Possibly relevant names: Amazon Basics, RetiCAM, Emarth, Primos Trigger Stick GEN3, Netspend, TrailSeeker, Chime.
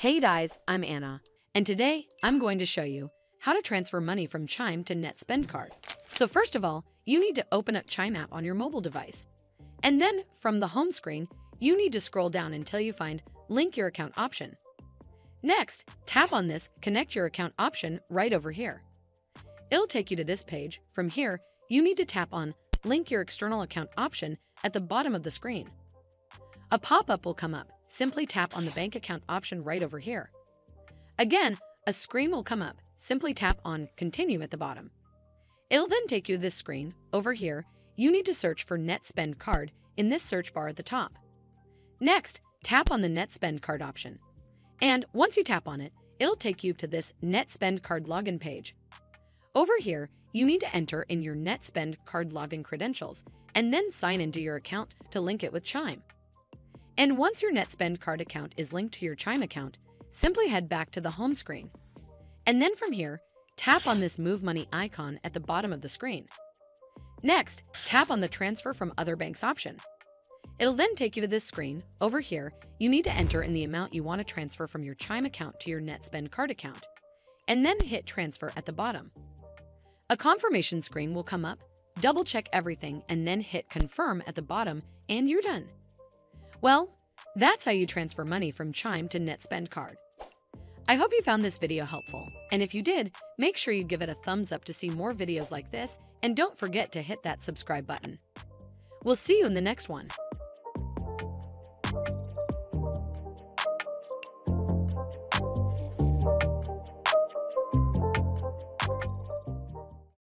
Hey guys, I'm Anna, and today I'm going to show you how to transfer money from Chime to Netspend card. So first of all, you need to open up Chime app on your mobile device. And then from the home screen, you need to scroll down until you find Link Your Account option. Next, tap on this Connect Your Account option right over here. It'll take you to this page. From here, you need to tap on Link Your External Account option at the bottom of the screen. A pop-up will come up. Simply tap on the bank account option right over here. Again, a screen will come up. Simply tap on Continue at the bottom. It'll then take you to this screen. Over here, you need to search for Netspend card in this search bar at the top. Next, tap on the Netspend card option. And once you tap on it, it'll take you to this Netspend card login page. Over here, you need to enter in your Netspend card login credentials and then sign into your account to link it with Chime. And once your Netspend card account is linked to your Chime account, simply head back to the home screen. And then from here, tap on this Move Money icon at the bottom of the screen. Next, tap on the Transfer from Other Banks option. It'll then take you to this screen. Over here, you need to enter in the amount you want to transfer from your Chime account to your Netspend card account, and then hit Transfer at the bottom. A confirmation screen will come up. Double-check everything and then hit Confirm at the bottom, and you're done. Well, that's how you transfer money from Chime to Netspend card. I hope you found this video helpful, and if you did, make sure you give it a thumbs up to see more videos like this, and don't forget to hit that subscribe button. We'll see you in the next one.